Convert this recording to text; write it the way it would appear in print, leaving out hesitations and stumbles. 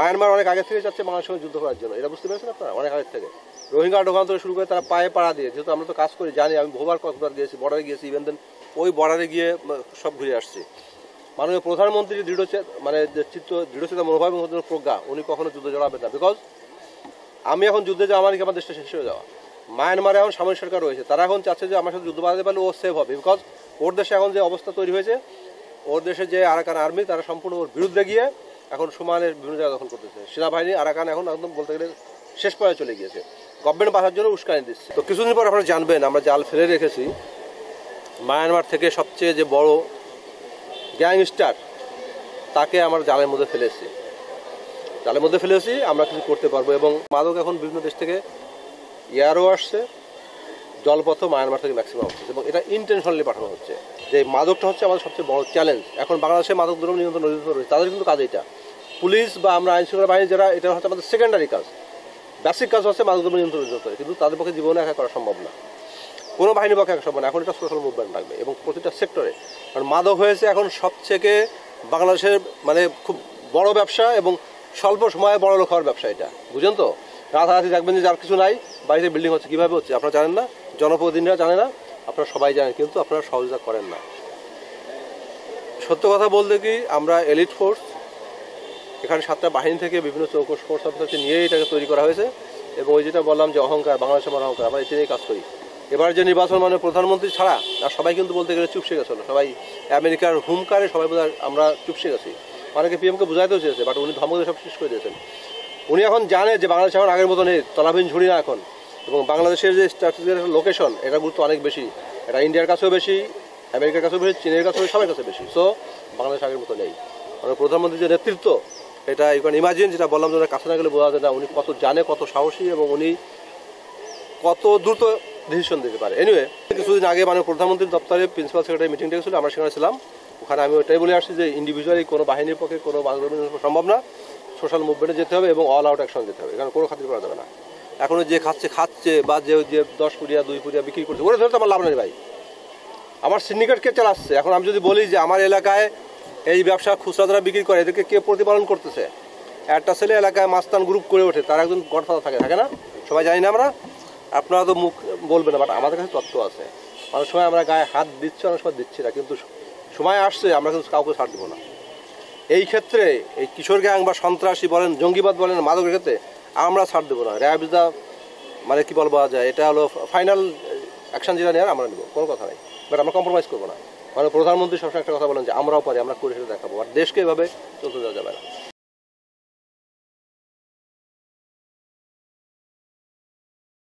Myanmar অনেক আগে থেকে যাচ্ছে বাংলার সঙ্গে যুদ্ধ করার জন্য, এটা বুঝতে পেরেছেন আপনারা। অনেক আগে থেকে রোহিঙ্গা ঢোকান থেকে শুরু করে তারা পায়ে পাড়া দিয়ে, যেহেতু আমরা তো কাজ করি জানি, আমি বহুবার কক্সবাজার গিয়েছি, বর্ডারে গিয়েছি, ইভেন দেন ওই বর্ডারে গিয়ে সব ঘুরে আসছি। মাননীয় প্রধানমন্ত্রী দৃঢ়চেতা মনোভাব এবং প্রজ্ঞা, উনি কখনো যুদ্ধ জড়াবেন না। বিকজ আমি এখন যুদ্ধে যাওয়া মানে কি আমার দেশটা শেষ হয়ে যাওয়া। মায়ানমারে এখন সামরিক সরকার রয়েছে, তারা এখন চাচ্ছে যে আমার সাথে যুদ্ধ বাঁধাতে পারলে ও সেভ হবে। বিকজ ওর দেশে এখন যে অবস্থা তৈরি হয়েছে, ওর দেশে যে আরাকান আর্মি তারা সম্পূর্ণ ওর বিরুদ্ধে গিয়ে এখন সমানের বিভিন্ন জায়গা দখল করতেছে। সেনাবাহিনী আরাকান এখন একদম বলতে গেলে শেষ পর্যায়ে চলে গিয়েছে, গভর্নমেন্ট বাঁচার জন্য উস্কানি দিচ্ছে। তো কিছুদিন পর আপনারা জানবেন আমরা জাল ফেলে রেখেছি, মায়ানমার থেকে সবচেয়ে যে বড় গ্যাংস্টার তাকে আমরা জালের মধ্যে ফেলেছি, আমরা কিছু করতে পারবো। এবং মাদক এখন বিভিন্ন দেশ থেকে এয়ারও আসছে, জলপথ মায়ানমার থেকে ম্যাক্সিমাম হচ্ছে, এবং এটা ইন্টেনশনালি পাঠানো হচ্ছে। যে মাদকটা হচ্ছে আমাদের সবচেয়ে বড় চ্যালেঞ্জ। এখন বাংলাদেশে মাদক দ্রব্য নিয়ন্ত্রণ অধিদপ্তর রয়েছে, তাদের কিন্তু কাজ এটা, পুলিশ বা আমরা আইনশৃঙ্খলা বাহিনী যারা, এটা হচ্ছে আমাদের সেকেন্ডারি কাজ, বেসিক কাজ হচ্ছে মাদক দ্রব্য নিয়ন্ত্রণ অধিদপ্তর। কিন্তু তাদের পক্ষে জীবনে একা করা সম্ভব না, কোনো বাহিনীর পক্ষে একা সম্ভব না। এখন এটা সোশ্যাল মুভমেন্ট লাগবে এবং প্রতিটা সেক্টরে, কারণ মাদক হয়েছে এখন সবথেকে বাংলাদেশের মানে খুব বড় ব্যবসা এবং স্বল্প সময়ে বড় লোক হওয়ার ব্যবসা এটা, বুঝেন তো। রাতারাতি দেখবেন যে যার কিছু নাই বাড়িতে বিল্ডিং হচ্ছে, কীভাবে হচ্ছে আপনারা জানেন না, জনপ্রতিনিধিরা জানে না, আপনারা সবাই জানেন, কিন্তু আপনারা সহযোগিতা করেন না। সত্য কথা বলতে কি, আমরা এলিট ফোর্স এখানে 7টা বাহিনী থেকে বিভিন্ন চৌকস ফোর্স অফিসারকে নিয়েই এটাকে তৈরি করা হয়েছে। এবং ওই যেটা বললাম যে অহংকার, বাংলাদেশের মানে অহংকার, আমরা এটি নিয়েই কাজ করি। এবার যে নির্বাচন মানে প্রধানমন্ত্রী ছাড়া আর সবাই কিন্তু বলতে গেলে চুপসে গেছিলো, সবাই আমেরিকার হুমকারে সবাই বোধ আমরা চুপসে গেছি। অনেকে পিএমকে বোঝাইতেও চেয়েছে, বাট উনি ধমক দিয়ে সব শেষ করে দিয়েছেন। উনি এখন জানে যে বাংলাদেশ এখন আগের মতো নেই, তলাবিহীন ঝুড়ি না এখন, এবং বাংলাদেশের যে স্ট্র্যাটেজিক লোকেশন এটা গুরুত্ব অনেক বেশি, এটা ইন্ডিয়ার কাছেও বেশি, আমেরিকার কাছেও বেশি, চীনের কাছেও সবার কাছে বেশি। সো বাংলাদেশ আগের মতো নেই। মানে প্রধানমন্ত্রীর যে নেতৃত্ব এটা ইউক্যান ইমাজিন, যেটা বললাম যে কাছে না গেলে বোঝা যায় না উনি কত জানে, কত সাহসী, এবং উনি কত দ্রুত ডিসিশন দিতে পারে। এনিওয়ে কিছুদিন আগে মানে প্রধানমন্ত্রীর দপ্তরে প্রিন্সিপাল সেক্রেটারি মিটিং ডেকেছিল, আমরা সেখানে ছিলাম। ওখানে আমি ওটাই বলে আসছি যে ইন্ডিভিজুয়ালি কোনো বাহিনীর পক্ষে কোনো বাংলাদেশ সম্ভব না, সোশ্যাল মুভমেন্টে যেতে হবে এবং অল আউট অ্যাকশন যেতে হবে। কারণ কোনো খাতির করা যাবে না। এখনও যে খাচ্ছে বা যে 10 পুরিয়া 2 পুরিয়া বিক্রি করছে, ওরা ধরে তো আমার লাভ নেই ভাই, আমার সিন্ডিকেট কে চালাচ্ছে। এখন আমি যদি বলি যে আমার এলাকায় এই ব্যবসা খুচরা যারা বিক্রি করে এদেরকে কে প্রতিপালন করতেছে, একটা ছেলে এলাকায় মাস্তান গ্রুপ করে ওঠে, তার একজন গডফাদার থাকে না, সবাই জানি না আমরা, আপনারা তো মুখ বলবেন না, বাট আমাদের কাছে তথ্য আছে। অনেক সময় আমরা গায়ে হাত দিচ্ছি, অনেক সময় দিচ্ছি না, কিন্তু সময় আসছে আমরা কিন্তু কাউকে ছাড় দেবো না। এই ক্ষেত্রে এই কিশোর গ্যাং বা সন্ত্রাসী বলেন, জঙ্গিবাদ বলেন, মাদকের ক্ষেত্রে আমরা ছাড় দেবো না। র্যাব ইজ দ্য মানে কী বলবো যায়, এটা হলো ফাইনাল অ্যাকশন, যেটা নেওয়ার আমরা নেব, কোনো কথা নেই, বাট আমরা কম্প্রোমাইজ করবো না। মানে প্রধানমন্ত্রী সবসময় একটা কথা বলেন যে আমরাও পারি, আমরা করে সেটা দেখাবো, আর দেশকে এভাবে চলতে দেওয়া যাবে না।